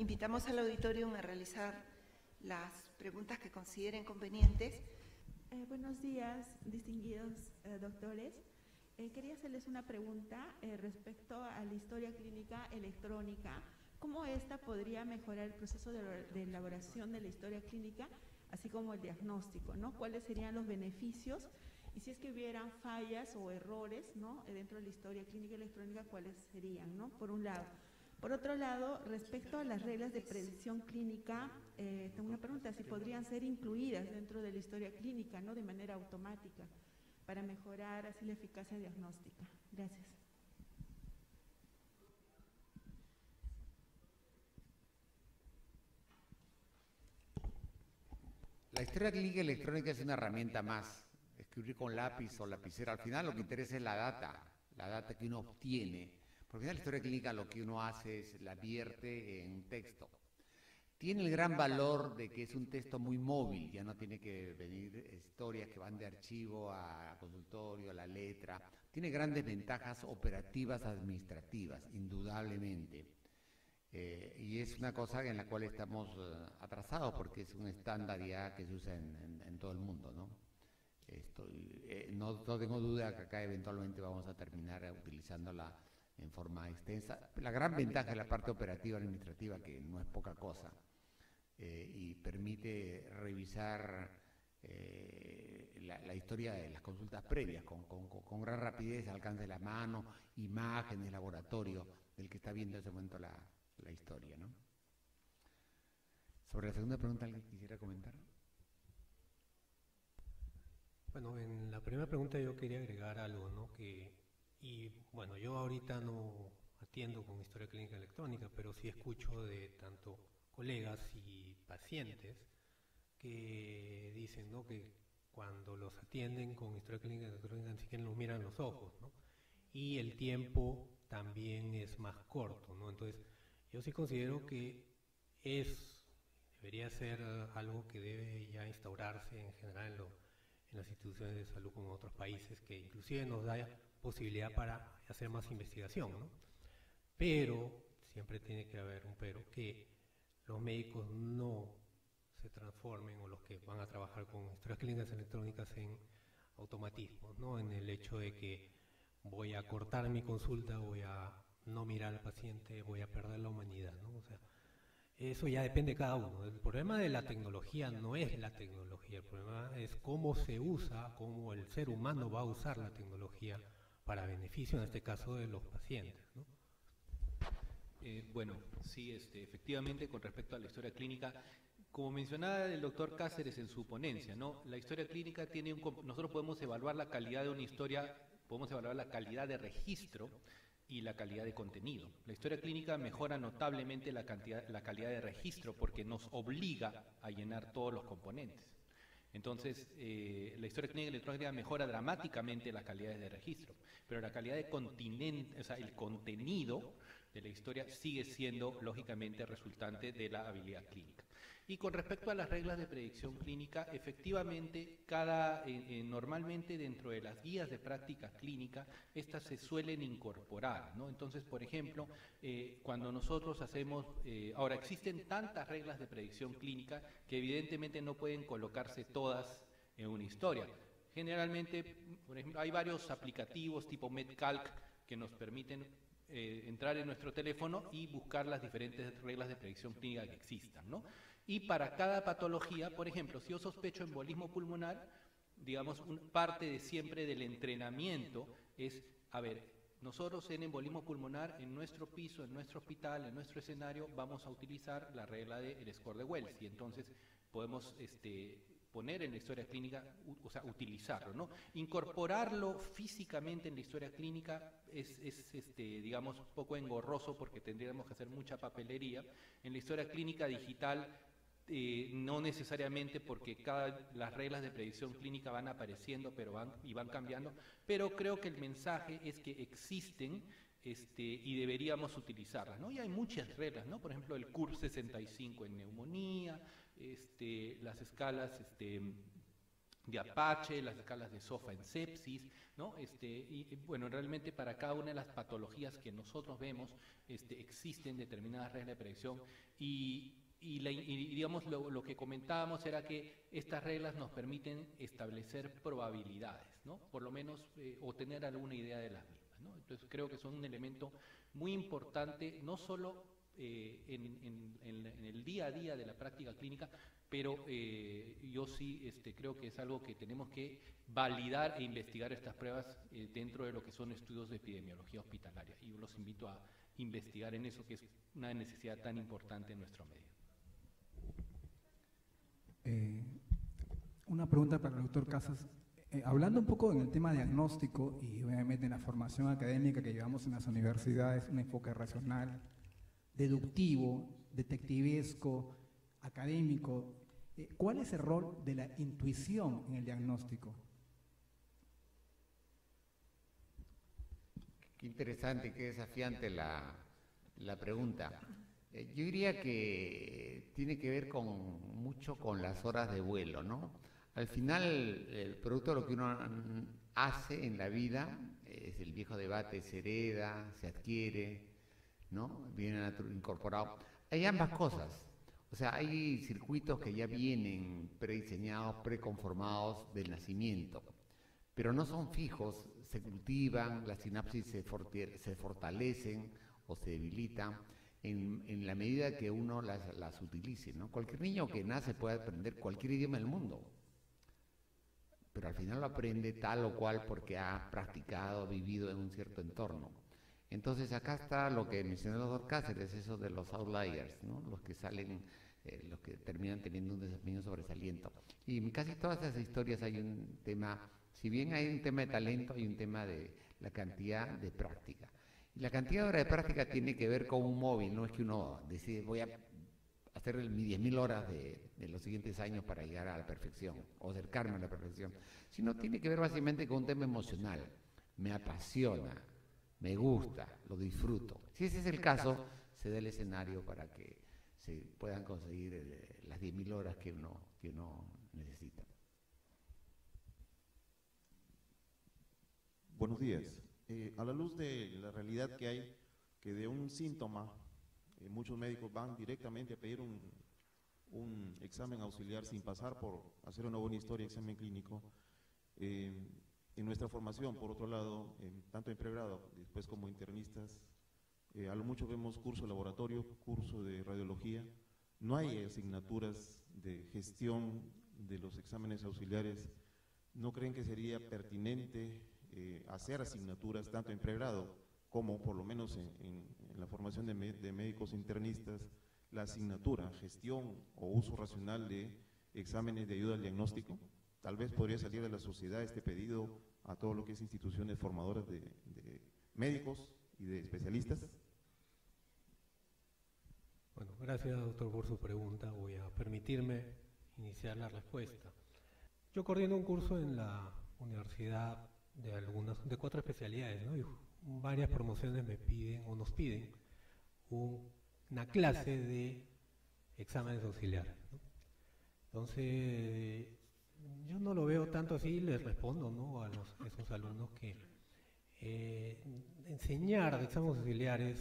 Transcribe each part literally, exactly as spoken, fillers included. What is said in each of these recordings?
Invitamos al auditorium a realizar las preguntas que consideren convenientes. Eh, buenos días, distinguidos eh, doctores. Eh, quería hacerles una pregunta eh, respecto a la historia clínica electrónica. ¿Cómo esta podría mejorar el proceso de, de elaboración de la historia clínica, así como el diagnóstico, ¿no? ¿Cuáles serían los beneficios? Y si es que hubieran fallas o errores, ¿no?, dentro de la historia clínica electrónica, ¿cuáles serían, ¿no?, por un lado? Por otro lado, respecto a las reglas de predicción clínica, eh, tengo una pregunta, si podrían ser incluidas dentro de la historia clínica, ¿no?, de manera automática, para mejorar así la eficacia diagnóstica. Gracias. La historia clínica electrónica es una herramienta más. Escribir con lápiz o lapicera, al final lo que interesa es la data, la data que uno obtiene. Porque en la historia clínica lo que uno hace es la vierte en un texto. Tiene el gran valor de que es un texto muy móvil, ya no tiene que venir historias que van de archivo a consultorio, a la letra. Tiene grandes ventajas operativas administrativas, indudablemente. Eh, y es una cosa en la cual estamos eh, atrasados porque es un estándar ya que se usa en, en, en todo el mundo, ¿no? Estoy, eh, no, no tengo duda que acá eventualmente vamos a terminar utilizándola en forma extensa. La gran ventaja es la parte operativa administrativa, que no es poca cosa, eh, y permite revisar eh, la, la historia de las consultas previas con, con, con gran rapidez, alcance de la mano, imágenes, laboratorio, del que está viendo en ese momento la, la historia, ¿no? Sobre la segunda pregunta, ¿alguien quisiera comentar? Bueno, en la primera pregunta yo quería agregar algo, ¿no? Que, y bueno, yo ahorita no atiendo con historia clínica electrónica, pero sí escucho de tanto colegas y pacientes que dicen, ¿no?, que cuando los atienden con historia clínica electrónica ni siquiera los miran los ojos, ¿no? Y el tiempo también es más corto, ¿no? Entonces, yo sí considero que es, debería ser algo que debe ya instaurarse en general en los en las instituciones de salud como en otros países, que inclusive nos da posibilidad para hacer más investigación, ¿no? Pero, siempre tiene que haber un pero, que los médicos no se transformen, o los que van a trabajar con historias clínicas electrónicas, en automatismo, ¿no? En el hecho de que voy a cortar mi consulta, voy a no mirar al paciente, voy a perder la humanidad, ¿no? O sea, eso ya depende de cada uno. El problema de la tecnología no es la tecnología, el problema es cómo se usa, cómo el ser humano va a usar la tecnología para beneficio, en este caso, de los pacientes, ¿no? Eh, bueno, sí, este, efectivamente, con respecto a la historia clínica, como mencionaba el doctor Cáceres en su ponencia, ¿no?, la historia clínica tiene un... Nosotros podemos evaluar la calidad de una historia, podemos evaluar la calidad de registro y la calidad de contenido. La historia clínica mejora notablemente la, cantidad, la calidad de registro porque nos obliga a llenar todos los componentes. Entonces, eh, la historia clínica electrónica mejora dramáticamente las calidades de registro, pero la calidad de continente, o sea, el contenido de la historia sigue siendo, lógicamente, resultante de la habilidad clínica. Y con respecto a las reglas de predicción clínica, efectivamente, cada, eh, eh, normalmente dentro de las guías de práctica clínica, estas se suelen incorporar, ¿no? Entonces, por ejemplo, eh, cuando nosotros hacemos, eh, ahora existen tantas reglas de predicción clínica que evidentemente no pueden colocarse todas en una historia. Generalmente, por ejemplo, hay varios aplicativos tipo MedCalc que nos permiten eh, entrar en nuestro teléfono y buscar las diferentes reglas de predicción clínica que existan, ¿no? Y para cada patología, por ejemplo, si yo sospecho embolismo pulmonar, digamos, un, parte de siempre del entrenamiento es, a ver, nosotros en embolismo pulmonar, en nuestro piso, en nuestro hospital, en nuestro escenario, vamos a utilizar la regla del score de Wells, y entonces podemos este, poner en la historia clínica, u, o sea, utilizarlo, ¿no? Incorporarlo físicamente en la historia clínica es, es este, digamos, un poco engorroso porque tendríamos que hacer mucha papelería. En la historia clínica digital, Eh, no necesariamente, porque cada, las reglas de predicción clínica van apareciendo pero van, y van cambiando, pero creo que el mensaje es que existen este, y deberíamos utilizarlas, ¿no? Y hay muchas reglas, ¿no? Por ejemplo, el CURB sesenta y cinco en neumonía, este, las escalas este, de Apache, las escalas de SOFA en sepsis, ¿no? Este, y bueno, realmente para cada una de las patologías que nosotros vemos, este, existen determinadas reglas de predicción y, y, la, y digamos lo, lo que comentábamos era que estas reglas nos permiten establecer probabilidades, ¿no? Por lo menos eh, o tener alguna idea de las mismas, ¿no? Entonces creo que son un elemento muy importante, no solo Eh, en, en, en el día a día de la práctica clínica, pero eh, yo sí este, creo que es algo que tenemos que validar e investigar estas pruebas eh, dentro de lo que son estudios de epidemiología hospitalaria, y yo los invito a investigar en eso, que es una necesidad tan importante en nuestro medio. Eh, una pregunta para el doctor Casas. Eh, hablando un poco en el tema diagnóstico y obviamente en la formación académica que llevamos en las universidades, un enfoque racional, deductivo, detectivesco, académico, ¿cuál es el rol de la intuición en el diagnóstico? Qué interesante, qué desafiante la, la pregunta. Yo diría que tiene que ver con, mucho con las horas de vuelo, ¿no? Al final, el producto de lo que uno hace en la vida es el viejo debate, se hereda, se adquiere, ¿no? Vienen incorporado. Hay ambas cosas. O sea, hay circuitos que ya vienen prediseñados, preconformados del nacimiento, pero no son fijos, se cultivan, las sinapsis se, se fortalecen o se debilitan en, en la medida que uno las, las utilice, ¿no? Cualquier niño que nace puede aprender cualquier idioma del mundo, pero al final lo aprende tal o cual porque ha practicado, vivido en un cierto entorno. Entonces acá está lo que mencionó el doctor Cáceres, eso de los outliers, ¿no? Los que salen, eh, los que terminan teniendo un desempeño sobresaliente. Y en casi todas esas historias hay un tema, si bien hay un tema de talento, hay un tema de la cantidad de práctica. Y la cantidad de horas de práctica tiene que ver con un móvil, no es que uno decide voy a hacer mis diez mil horas de, de los siguientes años para llegar a la perfección o acercarme a la perfección, sino tiene que ver básicamente con un tema emocional. Me apasiona, me gusta, lo disfruto. Si ese es el caso, se da el escenario para que se puedan conseguir las diez mil horas que uno, que uno necesita. Buenos días. Eh, a la luz de la realidad que hay, que de un síntoma, eh, muchos médicos van directamente a pedir un, un examen auxiliar sin pasar por hacer una buena historia, examen clínico. Eh, En nuestra formación, por otro lado, en, tanto en pregrado, después como internistas, eh, a lo mucho vemos curso de laboratorio, curso de radiología. No hay asignaturas de gestión de los exámenes auxiliares. ¿No creen que sería pertinente eh, hacer asignaturas tanto en pregrado como, por lo menos en, en, en la formación de, me, de médicos internistas, la asignatura, gestión o uso racional de exámenes de ayuda al diagnóstico? Tal vez podría salir de la sociedad este pedido a todo lo que es instituciones formadoras de, de médicos y de especialistas. Bueno, gracias doctor por su pregunta. Voy a permitirme iniciar la respuesta. Yo coordino un curso en la universidad de algunas, de cuatro especialidades, ¿no? Y varias promociones me piden o nos piden un, una clase de exámenes auxiliares, ¿no? Entonces, yo no lo veo tanto así, les respondo, ¿no?, a los, esos alumnos que eh, enseñar exámenes auxiliares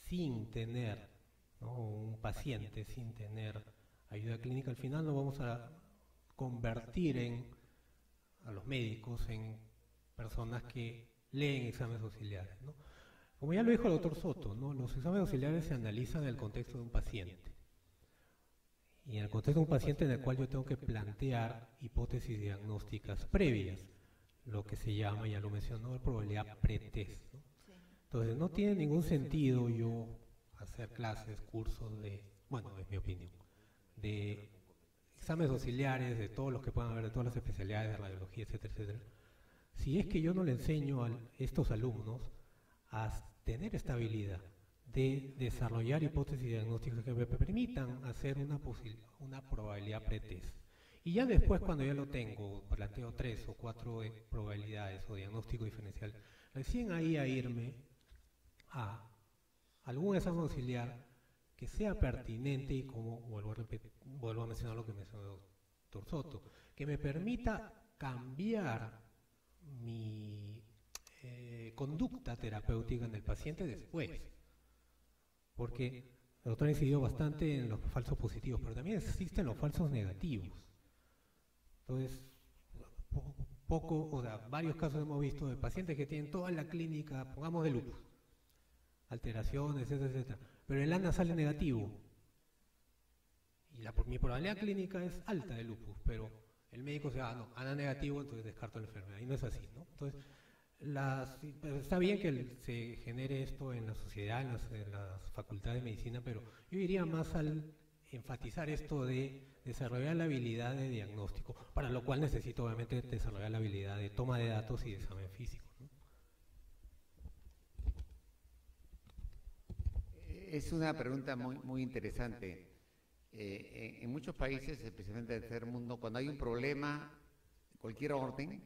sin tener, ¿no?, un paciente, sin tener ayuda clínica, al final lo vamos a convertir en, a los médicos, en personas que leen exámenes auxiliares, ¿no? Como ya lo dijo el doctor Soto, ¿no?, los exámenes auxiliares se analizan en el contexto de un paciente. Y en el contexto de un paciente en el cual yo tengo que plantear hipótesis diagnósticas previas, lo que se llama, ya lo mencionó, la probabilidad pretest, ¿no? Entonces, no tiene ningún sentido yo hacer clases, cursos de, bueno, es mi opinión, de exámenes auxiliares, de todos los que puedan haber, de todas las especialidades de radiología, etcétera, etcétera, si es que yo no le enseño a estos alumnos a tener esta habilidad de desarrollar hipótesis diagnósticas que me permitan hacer una, una probabilidad pretest. Y ya después, cuando ya lo tengo, planteo tres o cuatro probabilidades o diagnóstico diferencial, recién ahí a irme a algún examen auxiliar que sea pertinente y, como vuelvo a, repetir, vuelvo a mencionar lo que mencionó doctor Soto, que me permita cambiar mi eh, conducta terapéutica en el paciente después. Porque el doctor incidió bastante en los falsos positivos, pero también existen los falsos negativos. Entonces, poco, o sea, varios casos hemos visto de pacientes que tienen toda la clínica, pongamos de lupus, alteraciones, etcétera, etcétera, pero el ANA sale negativo. Y la, mi probabilidad clínica es alta de lupus, pero el médico se va, ah, no, ANA negativo, entonces descarto la enfermedad. Y no es así, ¿no? Entonces, las, está bien que se genere esto en la sociedad, en las, en las facultades de medicina, pero yo iría más al enfatizar esto de desarrollar la habilidad de diagnóstico, para lo cual necesito obviamente desarrollar la habilidad de toma de datos y de examen físico, ¿no? Es una pregunta muy, muy interesante. Eh, en, en muchos países, especialmente del tercer mundo, cuando hay un problema, cualquier orden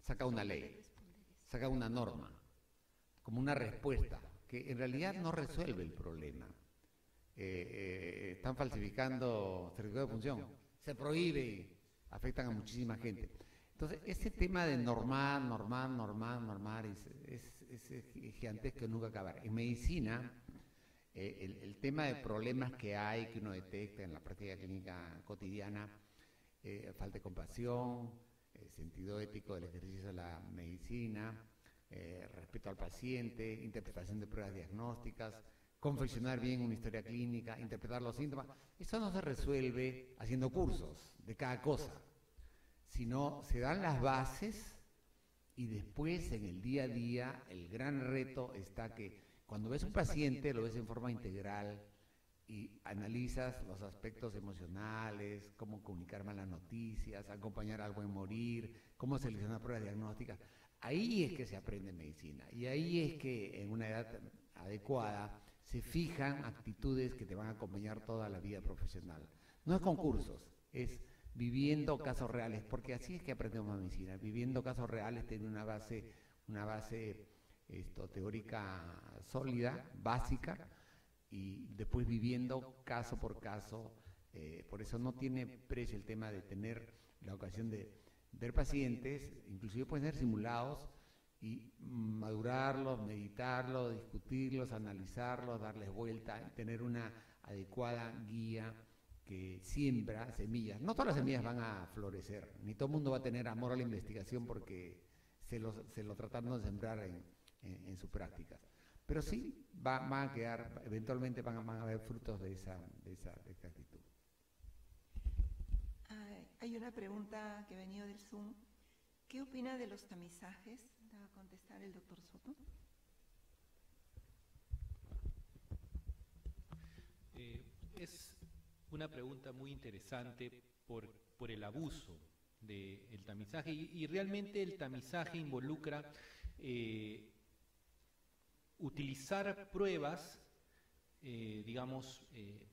saca una ley, saca una norma, como una respuesta, que en realidad no resuelve el problema. Eh, eh, están falsificando certificado de función, se prohíbe y afectan a muchísima gente. Entonces, ese tema de normar, normar, normar, normar es, es, es gigantesco, nunca acabar. En medicina, eh, el, el tema de problemas que hay, que uno detecta en la práctica clínica cotidiana, eh, falta de compasión, eh, sentido ético del ejercicio de la medicina, eh, respeto al paciente, interpretación de pruebas diagnósticas, confeccionar bien una historia clínica, interpretar los síntomas. Eso no se resuelve haciendo cursos de cada cosa, sino se dan las bases y después en el día a día el gran reto está que cuando ves un paciente lo ves en forma integral y analizas los aspectos emocionales, cómo comunicar malas noticias, acompañar al buen morir, cómo seleccionar pruebas diagnósticas. Ahí es que se aprende medicina y ahí es que en una edad adecuada se fijan actitudes que te van a acompañar toda la vida profesional. No es concursos, es viviendo casos reales, porque así es que aprendemos medicina, viviendo casos reales, tener una base, una base esto, teórica sólida, básica, y después viviendo caso por caso. Eh, por eso no tiene precio el tema de tener la ocasión de ver pacientes, inclusive pueden ser simulados, y madurarlos, meditarlos, discutirlos, analizarlos, darles vuelta, tener una adecuada guía que siembra semillas. No todas las semillas van a florecer, ni todo el mundo va a tener amor a la investigación porque se lo se lo trataron de sembrar en, en, en su práctica. Pero sí va, van a quedar, eventualmente van a, van a haber frutos de esa, de esa, de esa actitud. Ay, hay una pregunta que venía del Zoom. ¿Qué opina de los tamizajes? Va a contestar el doctor Soto. Eh, es una pregunta muy interesante por, por el abuso del tamizaje y, y realmente el tamizaje involucra eh, utilizar pruebas, eh, digamos, eh,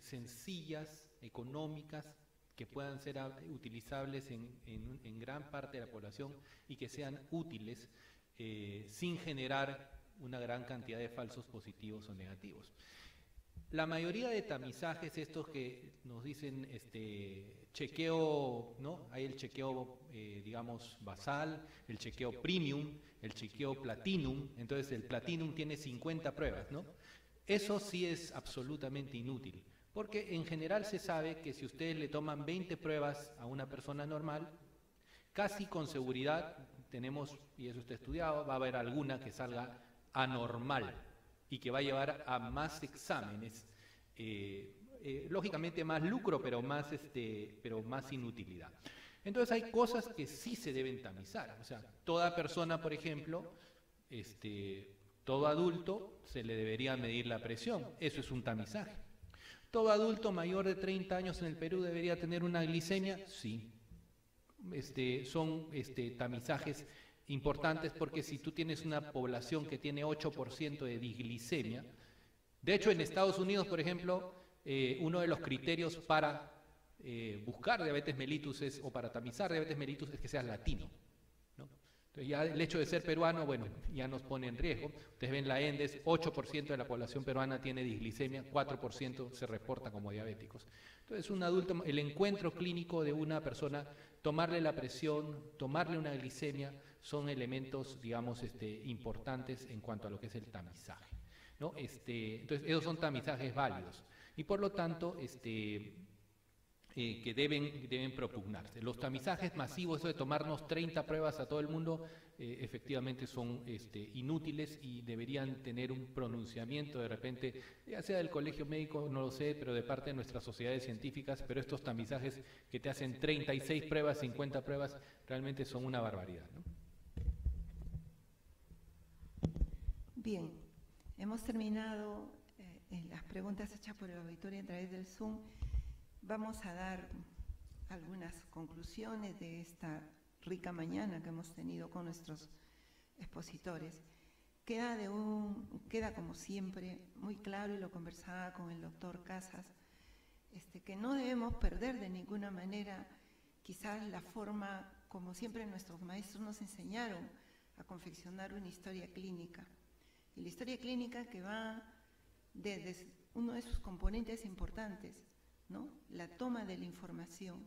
sencillas, económicas, que puedan ser utilizables en, en, en gran parte de la población y que sean útiles eh, sin generar una gran cantidad de falsos positivos o negativos. La mayoría de tamizajes, estos que nos dicen este, chequeo, ¿no? Hay el chequeo, eh, digamos, basal, el chequeo premium, el chequeo platinum. Entonces el platinum tiene cincuenta pruebas, ¿no? Eso sí es absolutamente inútil. Porque en general se sabe que si ustedes le toman veinte pruebas a una persona normal, casi con seguridad tenemos, y eso está estudiado, va a haber alguna que salga anormal y que va a llevar a más exámenes, eh, eh, lógicamente más lucro, pero más, este, pero más inutilidad. Entonces hay cosas que sí se deben tamizar. O sea, toda persona, por ejemplo, este, todo adulto se le debería medir la presión. Eso es un tamizaje. ¿Todo adulto mayor de treinta años en el Perú debería tener una glicemia? Sí. Este, son este, tamizajes importantes porque si tú tienes una población que tiene ocho por ciento de disglicemia, de hecho en Estados Unidos, por ejemplo, eh, uno de los criterios para eh, buscar diabetes mellitus es, o para tamizar diabetes mellitus es que seas latino, ¿no? Entonces ya el hecho de ser peruano, bueno, ya nos pone en riesgo. Ustedes ven la ENDES, ocho por ciento de la población peruana tiene disglicemia, cuatro por ciento se reporta como diabéticos. Entonces un adulto, el encuentro clínico de una persona, tomarle la presión, tomarle una glicemia, son elementos, digamos, este, importantes en cuanto a lo que es el tamizaje, ¿no? Este, entonces esos son tamizajes válidos y por lo tanto este, eh, que deben, deben propugnarse. Los tamizajes masivos, eso de tomarnos treinta pruebas a todo el mundo, eh, efectivamente son este, inútiles y deberían tener un pronunciamiento de repente, ya sea del colegio médico, no lo sé, pero de parte de nuestras sociedades científicas, pero estos tamizajes que te hacen treinta y seis pruebas, cincuenta pruebas, realmente son una barbaridad, ¿no? Bien, hemos terminado eh, en las preguntas hechas por el auditorio a través del Zoom. Vamos a dar algunas conclusiones de esta rica mañana que hemos tenido con nuestros expositores. Queda, de un, queda como siempre muy claro, y lo conversaba con el doctor Casas, este, que no debemos perder de ninguna manera quizás la forma como siempre nuestros maestros nos enseñaron a confeccionar una historia clínica. Y la historia clínica que va desde uno de sus componentes importantes, ¿no? La toma de la información.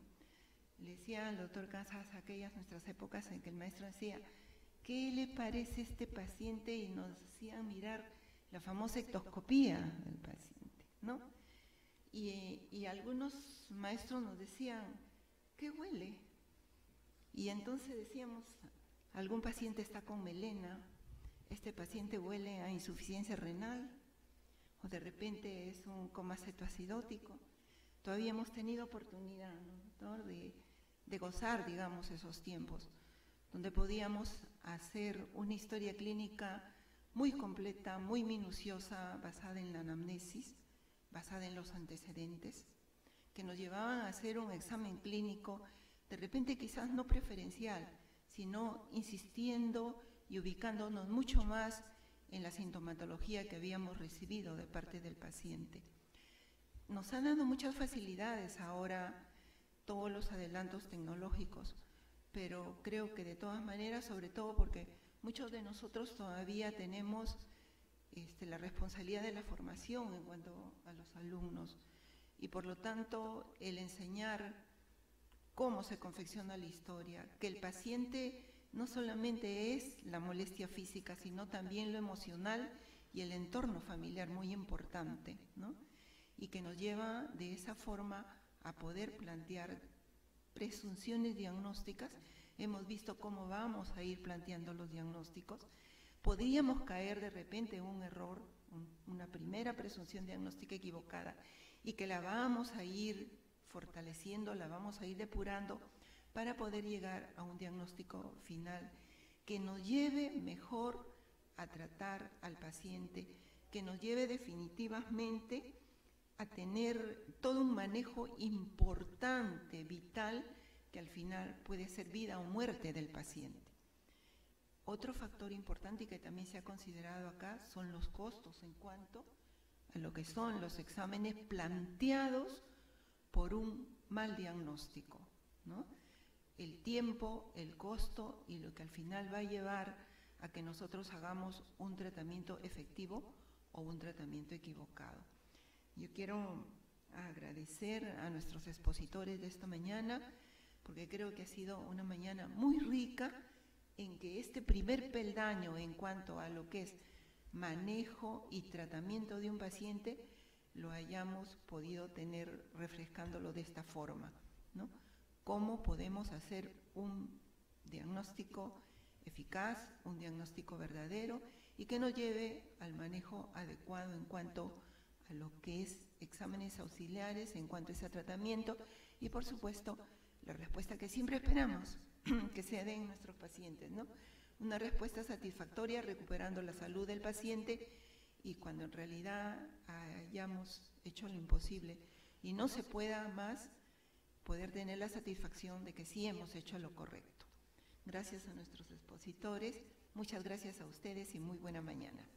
Le decía al doctor Casas, aquellas nuestras épocas en que el maestro decía, ¿qué le parece este paciente? Y nos hacía mirar la famosa ectoscopía del paciente, ¿no? Y, y algunos maestros nos decían, ¿qué huele? Y entonces decíamos, algún paciente está con melena, este paciente huele a insuficiencia renal, o de repente es un coma cetoacidótico. Todavía hemos tenido oportunidad, ¿no?, de, de gozar, digamos, esos tiempos, donde podíamos hacer una historia clínica muy completa, muy minuciosa, basada en la anamnesis, basada en los antecedentes, que nos llevaban a hacer un examen clínico, de repente quizás no preferencial, sino insistiendo y ubicándonos mucho más en la sintomatología que habíamos recibido de parte del paciente. Nos han dado muchas facilidades ahora todos los adelantos tecnológicos, pero creo que de todas maneras, sobre todo porque muchos de nosotros todavía tenemos este, la responsabilidad de la formación en cuanto a los alumnos, y por lo tanto el enseñar cómo se confecciona la historia, que el paciente no solamente es la molestia física, sino también lo emocional y el entorno familiar muy importante, ¿no? Y que nos lleva de esa forma a poder plantear presunciones diagnósticas. Hemos visto cómo vamos a ir planteando los diagnósticos. Podríamos caer de repente en un error, una primera presunción diagnóstica equivocada, y que la vamos a ir fortaleciendo, la vamos a ir depurando, para poder llegar a un diagnóstico final que nos lleve mejor a tratar al paciente, que nos lleve definitivamente a tener todo un manejo importante, vital, que al final puede ser vida o muerte del paciente. Otro factor importante que también se ha considerado acá son los costos en cuanto a lo que son los exámenes planteados por un mal diagnóstico, ¿no? El tiempo, el costo y lo que al final va a llevar a que nosotros hagamos un tratamiento efectivo o un tratamiento equivocado. Yo quiero agradecer a nuestros expositores de esta mañana, porque creo que ha sido una mañana muy rica en que este primer peldaño en cuanto a lo que es manejo y tratamiento de un paciente lo hayamos podido tener refrescándolo de esta forma, ¿no? Cómo podemos hacer un diagnóstico eficaz, un diagnóstico verdadero, y que nos lleve al manejo adecuado en cuanto a lo que es exámenes auxiliares, en cuanto a ese tratamiento, y por supuesto la respuesta que siempre esperamos que se den nuestros pacientes, ¿no? Una respuesta satisfactoria, recuperando la salud del paciente, y cuando en realidad hayamos hecho lo imposible y no se pueda más, poder tener la satisfacción de que sí hemos hecho lo correcto. Gracias a nuestros expositores, muchas gracias a ustedes y muy buena mañana.